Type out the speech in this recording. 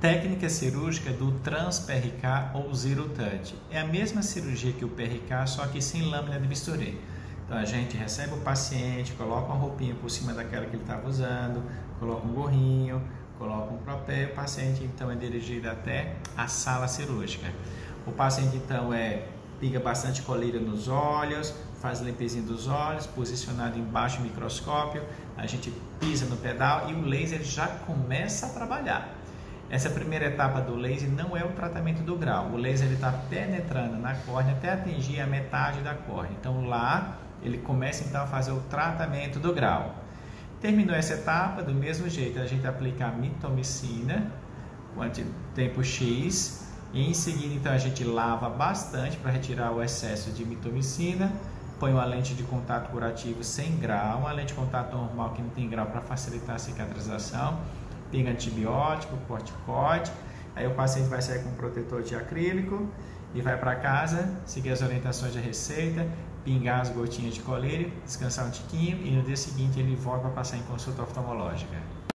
Técnica cirúrgica do TransPRK ou Zero Touch. É a mesma cirurgia que o PRK, só que sem lâmina de bisturi. Então a gente recebe o paciente, coloca uma roupinha por cima daquela que ele estava usando, coloca um gorrinho, coloca um propé, o paciente então é dirigido até a sala cirúrgica. O paciente então pinga bastante colírio nos olhos, faz limpezinha dos olhos, posicionado embaixo do microscópio, a gente pisa no pedal e o laser já começa a trabalhar. Essa primeira etapa do laser não é o tratamento do grau, o laser está penetrando na córnea até atingir a metade da córnea, então lá ele começa então a fazer o tratamento do grau. Terminou essa etapa, do mesmo jeito, a gente aplica a mitomicina, quanto tempo X, e em seguida então a gente lava bastante para retirar o excesso de mitomicina, põe uma lente de contato curativo sem grau, uma lente de contato normal que não tem grau para facilitar a cicatrização, pinga antibiótico, corticoide, aí o paciente vai sair com um protetor de acrílico e vai para casa, seguir as orientações da receita, pingar as gotinhas de colírio, descansar um tiquinho e no dia seguinte ele volta para passar em consulta oftalmológica.